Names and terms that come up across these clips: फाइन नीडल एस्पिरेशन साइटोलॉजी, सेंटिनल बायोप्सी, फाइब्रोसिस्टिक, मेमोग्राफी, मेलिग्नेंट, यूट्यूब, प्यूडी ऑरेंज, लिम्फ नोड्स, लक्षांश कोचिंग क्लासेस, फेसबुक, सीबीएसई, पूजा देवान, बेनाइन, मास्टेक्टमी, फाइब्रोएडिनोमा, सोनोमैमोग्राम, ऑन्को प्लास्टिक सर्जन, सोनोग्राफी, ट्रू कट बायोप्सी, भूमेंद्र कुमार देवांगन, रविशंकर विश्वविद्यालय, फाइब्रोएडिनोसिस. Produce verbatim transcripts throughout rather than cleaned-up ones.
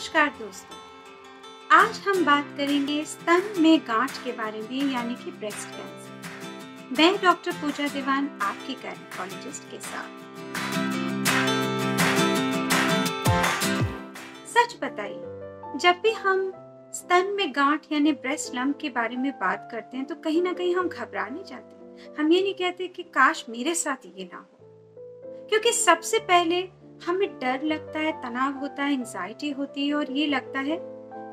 नमस्कार दोस्तों, आज हम बात करेंगे स्तन में गांठ के बारे में यानी कि ब्रेस्ट कैंसर। मैं डॉक्टर पूजा देवान आपकी गायनेकोलॉजिस्ट के साथ। सच बताइए, जब भी हम स्तन में गांठ यानी ब्रेस्ट लंप के बारे में बात करते हैं तो कहीं ना कहीं हम घबराने जाते हैं। हम ये नहीं कहते कि काश मेरे साथ ये ना हो, क्योंकि सबसे पहले हमें डर लगता है, तनाव होता है, एंजाइटी होती है और ये लगता है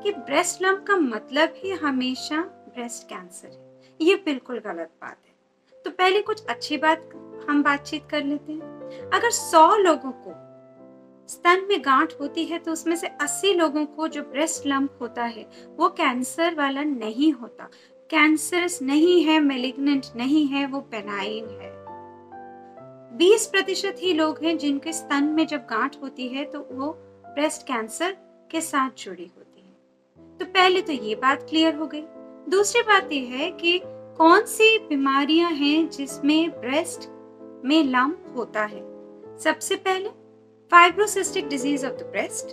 कि ब्रेस्ट लंप का मतलब ही हमेशा ब्रेस्ट कैंसर है। ये बिल्कुल गलत बात है। तो पहले कुछ अच्छी बात हम बातचीत कर लेते हैं। अगर सौ लोगों को स्तन में गांठ होती है तो उसमें से अस्सी लोगों को जो ब्रेस्ट लंप होता है वो कैंसर वाला नहीं होता, कैंसरस नहीं है, मेलिग्नेंट नहीं है, वो बेनाइन है। बीस प्रतिशत ही लोग हैं जिनके स्तन में जब गांठ होती है तो वो ब्रेस्ट कैंसर के साथ जुड़ी होती है। तो पहले तो ये बात क्लियर हो गई। दूसरी बात ये है कि कौन सी बीमारियां हैं जिसमें ब्रेस्ट में लंप होता है। सबसे पहले फाइब्रोसिस्टिक disease of the breast,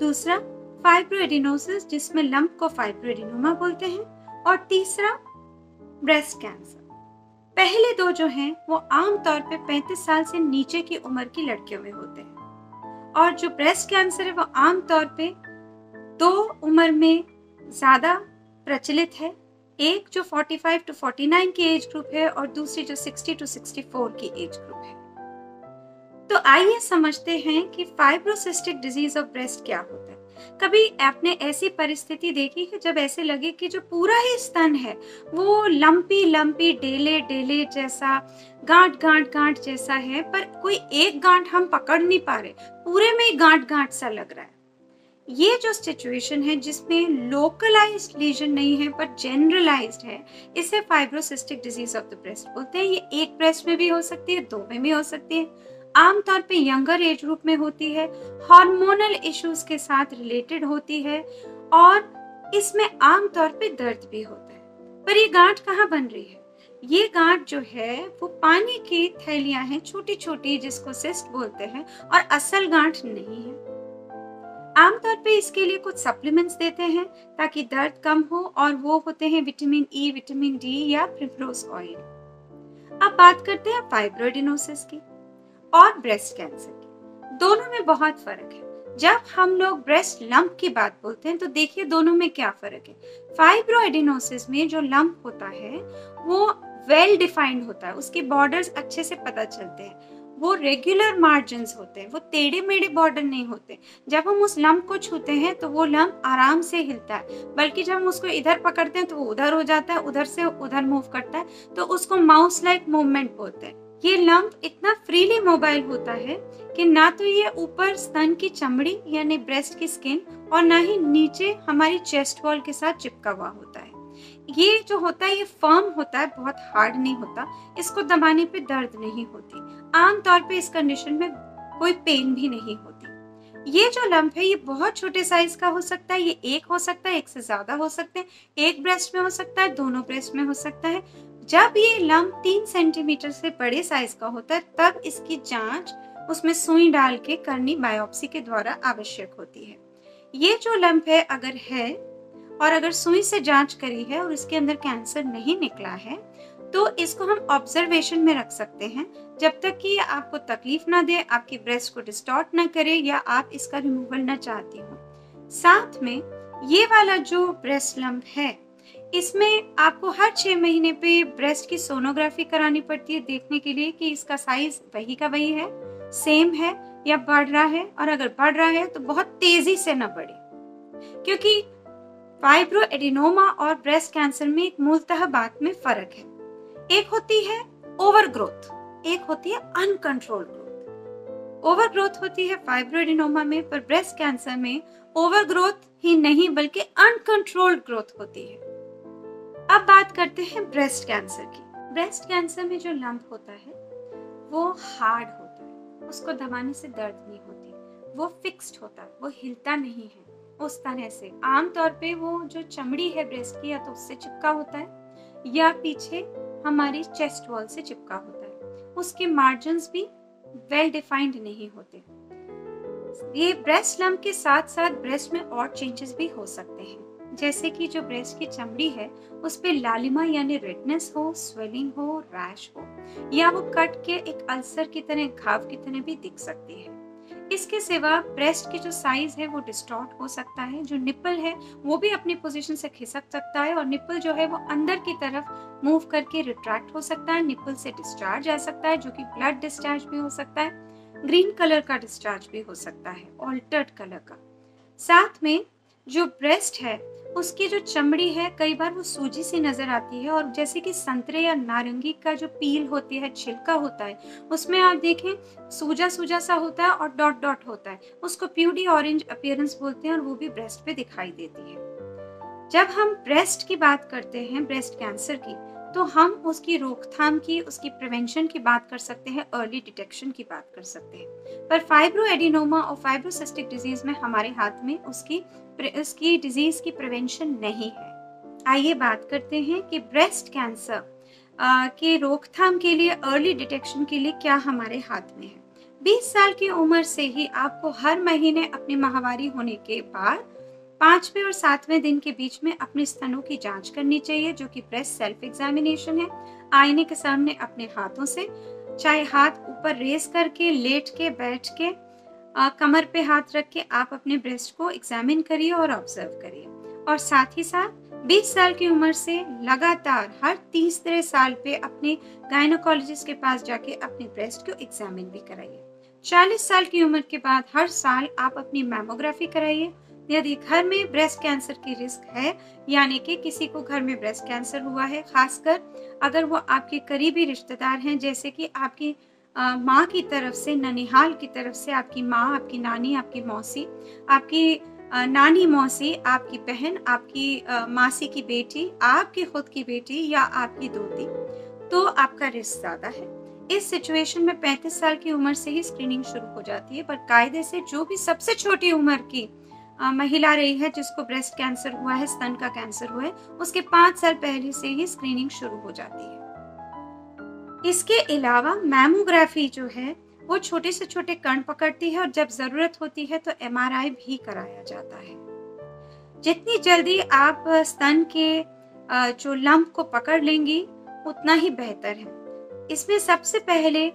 दूसरा फाइब्रोएडिनोसिस जिसमें लंप को फाइब्रोएडिनोमा बोलते हैं, और तीसरा ब्रेस्ट कैंसर। पहले दो जो हैं वो आमतौर पे पैंतीस साल से नीचे की उम्र की लड़कियों में होते हैं, और जो ब्रेस्ट कैंसर है वो आमतौर पे दो उम्र में ज़्यादा प्रचलित है। एक जो पैंतालीस टू उनचास की एज ग्रुप है और दूसरी जो साठ टू चौंसठ की एज ग्रुप है। तो आइए समझते हैं कि फाइब्रोसिस्टिक डिजीज ऑफ ब्रेस्ट क्या होता है। कभी आपने ऐसी परिस्थिति देखी है जब ऐसे लगे कि जो पूरा ही स्तन है वो लंपी लंपी डेले डेले जैसा, गांठ गांठ गांठ जैसा है, पर कोई एक गांठ हम पकड़ नहीं पा रहे, पूरे में ही गांठ गांठ सा लग रहा है। ये जो सिचुएशन है जिसमें लोकलाइज्ड लीजन नहीं है पर जनरलाइज्ड है, इसे फाइब्रोसिस्टिक disease of the breast बोलते हैं। ये एक ब्रेस्ट में भी हो सकती है, दो में भी हो सकती है, आमतौर पे यंगर एज ग्रुप में होती है, हार्मोनल इश्यूज के साथ रिलेटेड होती है, और इसमें आमतौर पे दर्द भी होता है। पर ये गांठ कहाँ बन रही है? ये गांठ जो है वो पानी की थैलियां हैं, छोटी छोटी, जिसको सिस्ट बोलते हैं, और असल गांठ नहीं है। आमतौर पे इसके लिए कुछ सप्लीमेंट्स देते हैं ताकि दर्द कम हो, और वो होते हैं विटामिन ई, विटामिन डी या प्रिमरोज ऑयल। अब बात करते हैं फाइब्रोएडिनोसिस की और ब्रेस्ट कैंसर की। दोनों में बहुत फर्क है। जब हम लोग ब्रेस्ट लंप की बात बोलते हैं तो देखिए दोनों में क्या फर्क है। फाइब्रोएडिनोसिस में जो लंप होता है वो वेल डिफाइंड होता है, उसके बॉर्डर्स अच्छे से पता चलते हैं, वो रेगुलर मार्जिन्स होते हैं, वो टेढ़े मेढ़े बॉर्डर नहीं होते। जब हम उस लंप को छूते हैं तो वो लंप आराम से हिलता है, बल्कि जब हम उसको इधर पकड़ते हैं तो वो उधर हो जाता है, उधर से उधर मूव करता है, तो उसको माउस लाइक मूवमेंट बोलते हैं। ये लंप इतना फ्रीली मोबाइल होता है कि ना तो ये ऊपर स्तन की चमड़ी यानी ब्रेस्ट की स्किन और ना ही नीचे हमारी चेस्ट वॉल के साथ चिपका हुआ होता है। ये जो होता है ये फर्म होता है, बहुत हार्ड नहीं होता, इसको दबाने पे दर्द नहीं होती, आमतौर पे इस कंडीशन में कोई पेन भी नहीं होती। ये जो लंप है ये बहुत छोटे साइज का हो सकता है, ये एक हो सकता है, एक से ज्यादा हो सकते हैं, एक ब्रेस्ट में हो सकता है, दोनों ब्रेस्ट में हो सकता है। जब ये लंप तीन सेंटीमीटर से बड़े साइज का होता है तब इसकी जांच उसमें सुई डाल के करनी बायोप्सी के द्वारा आवश्यक होती है। ये जो लंप है अगर है और अगर सुई से जांच करी है और इसके अंदर कैंसर नहीं निकला है तो इसको हम ऑब्जर्वेशन में रख सकते हैं जब तक कि आपको तकलीफ ना दे, आपकी ब्रेस्ट को डिस्टॉर्ट ना करे या आप इसका रिमूवल ना चाहती हो। साथ में ये वाला जो ब्रेस्ट लंप है इसमें आपको हर छः महीने पे ब्रेस्ट की सोनोग्राफी करानी पड़ती है देखने के लिए कि इसका साइज वही का वही है, सेम है या बढ़ रहा है, और अगर बढ़ रहा है तो बहुत तेजी से ना बढ़े, क्योंकि फाइब्रोएडिनोमा और ब्रेस्ट कैंसर में एक मूलतः बात में फर्क है। एक होती है ओवर ग्रोथ, एक होती है अनकंट्रोल ग्रोथ। ओवर ग्रोथ होती है फाइब्रोएडिनोमा में, पर ब्रेस्ट कैंसर में ओवर ग्रोथ ही नहीं बल्कि अनकंट्रोल्ड ग्रोथ होती है। अब बात करते हैं ब्रेस्ट कैंसर की। ब्रेस्ट कैंसर में जो लंप होता है वो हार्ड होता है, उसको दबाने से दर्द नहीं होती, वो फिक्स्ड होता है, वो हिलता नहीं है उस तरह से। आमतौर पे वो जो चमड़ी है ब्रेस्ट की या तो उससे चिपका होता है या पीछे हमारी चेस्ट वॉल से चिपका होता है, उसके मार्जिन्स भी वेल डिफाइंड नहीं होते। ये ब्रेस्ट लंप के साथ साथ ब्रेस्ट में और चेंजेस भी हो सकते हैं, जैसे कि जो ब्रेस्ट की चमड़ी है उस पे लालिमा यानी रेडनेस हो, स्वेलिंग हो, रैश हो, या वो कट के एक अल्सर की तरह, घाव की तरह भी दिख सकती है। इसके सिवा ब्रेस्ट की जो साइज है वो डिस्टॉर्ट हो सकता है, जो निप्पल है वो भी अपनी पोजीशन से खिसक सकता है और निप्पल जो है वो अंदर की तरफ मूव करके रिट्रैक्ट हो सकता है। निप्पल से डिस्चार्ज आ सकता है जो कि ब्लड डिस्चार्ज भी हो सकता है, ग्रीन कलर का डिस्चार्ज भी हो सकता है, ऑल्टर्ड कलर का। साथ में जो ब्रेस्ट है उसकी जो चमड़ी है कई बार वो सूजी सी नजर आती है, और जैसे कि संतरे या नारंगी का जो पील होती है, छिलका होता है, उसमें आप देखें सूजा सूजा सा होता है और डॉट डॉट होता है, उसको प्यूडी ऑरेंज अपीयरेंस बोलते हैं, और वो भी ब्रेस्ट पे दिखाई देती है। जब हम ब्रेस्ट की बात करते हैं, ब्रेस्ट कैंसर की, तो हम उसकी रोकथाम की, उसकी प्रिवेंशन की बात कर सकते हैं, अर्ली डिटेक्शन की बात कर सकते हैं, पर फाइब्रोएडिनोमा और फाइब्रोसिस्टिक डिजीज में हमारे हाथ में उसकी उसकी डिजीज की प्रिवेंशन नहीं है। आइए बात करते हैं कि ब्रेस्ट कैंसर के रोकथाम के लिए, अर्ली डिटेक्शन के लिए क्या हमारे हाथ में है। बीस साल की उम्र से ही आपको हर महीने अपनी माहवारी होने के बाद पांचवें और सातवें दिन के बीच में अपने स्तनों की जांच करनी चाहिए, जो कि ब्रेस्ट सेल्फ एग्जामिनेशन है। आईने के सामने अपने हाथों से, चाहे हाथ ऊपर रेस करके, लेट के, बैठ के, आ, कमर पे हाथ रख के आप अपने ब्रेस्ट को एग्जामिन करिए और ऑब्जर्व करिए। और साथ ही साथ बीस साल की उम्र से लगातार हर तीसरे साल पे अपने गायनोकोलॉजिस्ट के पास जाके अपने ब्रेस्ट को एग्जामिन भी कराइए। चालीस साल की उम्र के बाद हर साल आप अपनी मेमोग्राफी कराइए। यदि घर में ब्रेस्ट कैंसर की रिस्क है, यानी कि किसी को घर में ब्रेस्ट कैंसर हुआ है, खासकर अगर वो आपके करीबी रिश्तेदार हैं, जैसे कि आपकी माँ की तरफ से, ननिहाल की तरफ से आपकी माँ, आपकी नानी, आपकी मौसी, आपकी नानी मौसी, आपकी बहन, आपकी मासी की बेटी, आपकी खुद की बेटी या आपकी दोती, तो आपका रिस्क ज़्यादा है। इस सिचुएशन में पैंतीस साल की उम्र से ही स्क्रीनिंग शुरू हो जाती है, पर कायदे से जो भी सबसे छोटी उम्र की महिला रही है जिसको ब्रेस्ट कैंसर हुआ है, स्तन का कैंसर हुआ है, उसके पाँच साल पहले से ही स्क्रीनिंग शुरू हो जाती है। इसके अलावा मैमोग्राफी जो है वो छोटे से छोटे कण पकड़ती है, और जब ज़रूरत होती है तो एमआरआई भी कराया जाता है। जितनी जल्दी आप स्तन के जो लंप को पकड़ लेंगी उतना ही बेहतर है। इसमें सबसे पहले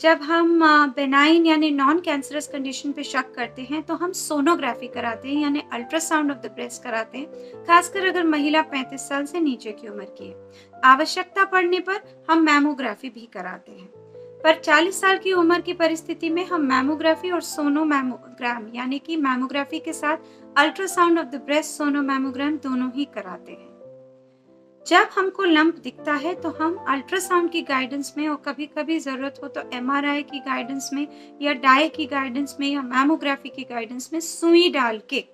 जब हम बेनाइन यानी नॉन कैंसरस कंडीशन पे शक करते हैं तो हम सोनोग्राफी कराते हैं, यानी अल्ट्रासाउंड ऑफ द ब्रेस्ट कराते हैं, खासकर अगर महिला पैंतीस साल से नीचे की उम्र की है। आवश्यकता पड़ने पर हम मैमोग्राफी भी कराते हैं, पर चालीस साल की उम्र की परिस्थिति में हम मैमोग्राफी और सोनोमैमोग्राम यानी कि मैमोग्राफी के साथ ultrasound of the breast, सोनोमैमोग्राम दोनों ही कराते हैं। जब हमको लंप दिखता है तो हम अल्ट्रासाउंड की गाइडेंस में, और कभी कभी ज़रूरत हो तो एमआरआई की गाइडेंस में या डाई की गाइडेंस में या मैमोग्राफी की गाइडेंस में सुई डाल के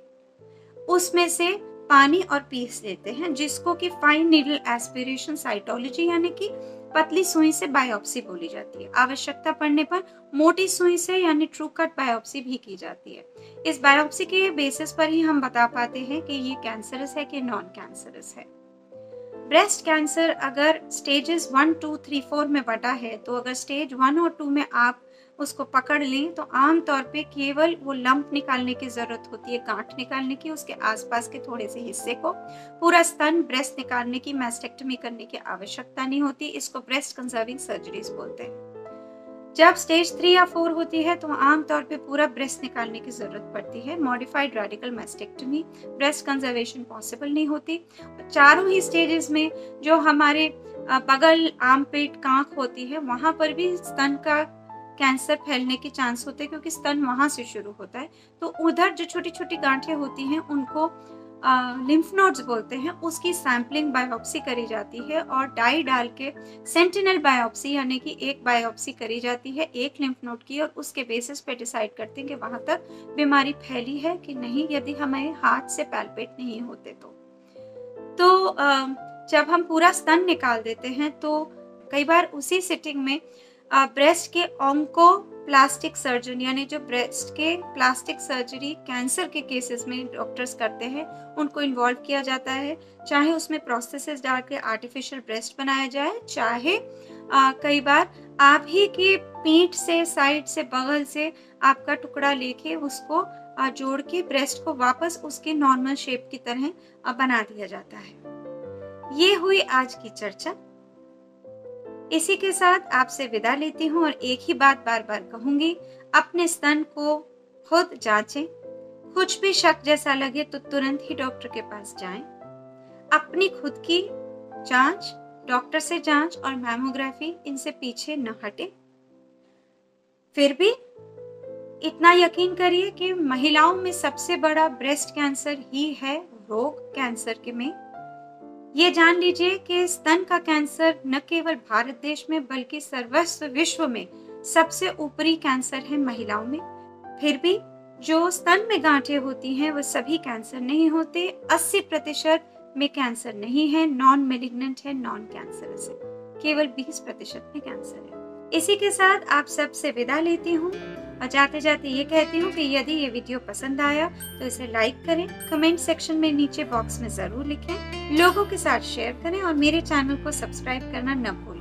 उसमें से पानी और पीस लेते हैं, जिसको कि फाइन नीडल एस्पिरेशन साइटोलॉजी यानी कि पतली सुई से बायोप्सी बोली जाती है। आवश्यकता पड़ने पर मोटी सुई से यानी ट्रू कट बायोप्सी भी की जाती है। इस बायोप्सी के बेसिस पर ही हम बता पाते हैं कि ये कैंसरस है कि नॉन कैंसरस है। ब्रेस्ट कैंसर अगर stages one two three four में बटा है, तो अगर स्टेज वन और टू में आप उसको पकड़ लें तो आमतौर पे केवल वो लंप निकालने की ज़रूरत होती है, गांठ निकालने की, उसके आसपास के थोड़े से हिस्से को। पूरा स्तन ब्रेस्ट निकालने की, मास्टेक्टमी करने की आवश्यकता नहीं होती। इसको ब्रेस्ट कंजर्विंग सर्जरीज बोलते हैं। जब स्टेज थ्री या फोर होती है तो आमतौर पे पूरा ब्रेस्ट निकालने की ज़रूरत पड़ती है, modified radical मास्टेक्टमी, breast conservation possible नहीं होती। चारों ही स्टेजेस में जो हमारे बगल, आर्मपिट, कांख होती है, वहाँ पर भी स्तन का कैंसर फैलने के चांस होते हैं, क्योंकि स्तन वहाँ से शुरू होता है। तो उधर जो छोटी छोटी गांठें होती हैं उनको लिम्फ नोड्स बोलते हैं, उसकी सैम्पलिंग बायोप्सी करी जाती है, और डाई डाल के सेंटिनल बायोप्सी यानी कि एक बायोप्सी करी जाती है एक लिम्फ नोड की, और उसके बेसिस पे डिसाइड करते हैं कि वहाँ तक बीमारी फैली है कि नहीं, यदि हमारे हाथ से पैल्पेट नहीं होते तो। तो जब हम पूरा स्तन निकाल देते हैं तो कई बार उसी सिटिंग में ब्रेस्ट के ऑन्को प्लास्टिक सर्जन यानी जो ब्रेस्ट के प्लास्टिक सर्जरी कैंसर के केसेस में डॉक्टर्स करते हैं, उनको इन्वॉल्व किया जाता है। चाहे उसमें प्रोस्थेसिस डाल के आर्टिफिशियल ब्रेस्ट बनाया जाए, चाहे आ, कई बार आप ही की पीठ से, साइड से, बगल से आपका टुकड़ा लेके उसको आ, जोड़ के ब्रेस्ट को वापस उसके नॉर्मल शेप की तरह आ, बना दिया जाता है। ये हुई आज की चर्चा। इसी के साथ आपसे विदा लेती हूँ और एक ही बात बार बार कहूंगी, अपने स्तन को खुद जांचें। कुछ भी शक जैसा लगे तो तुरंत ही डॉक्टर के पास जाएं। अपनी खुद की जांच, डॉक्टर से जांच और मैमोग्राफी, इनसे पीछे न हटे। फिर भी इतना यकीन करिए कि महिलाओं में सबसे बड़ा ब्रेस्ट कैंसर ही है रोग कैंसर के में। ये जान लीजिए कि स्तन का कैंसर न केवल भारत देश में बल्कि सर्वस्व विश्व में सबसे ऊपरी कैंसर है महिलाओं में। फिर भी जो स्तन में गांठें होती हैं वो सभी कैंसर नहीं होते। अस्सी प्रतिशत में कैंसर नहीं है, नॉन मेलिग्नेंट है, नॉन कैंसरस है। केवल बीस प्रतिशत में कैंसर है। इसी के साथ आप सब से विदा लेती हूँ और जाते जाते ये कहती हूँ कि यदि ये वीडियो पसंद आया तो इसे लाइक करें, कमेंट सेक्शन में नीचे बॉक्स में जरूर लिखें, लोगों के साथ शेयर करें और मेरे चैनल को सब्सक्राइब करना न भूलें।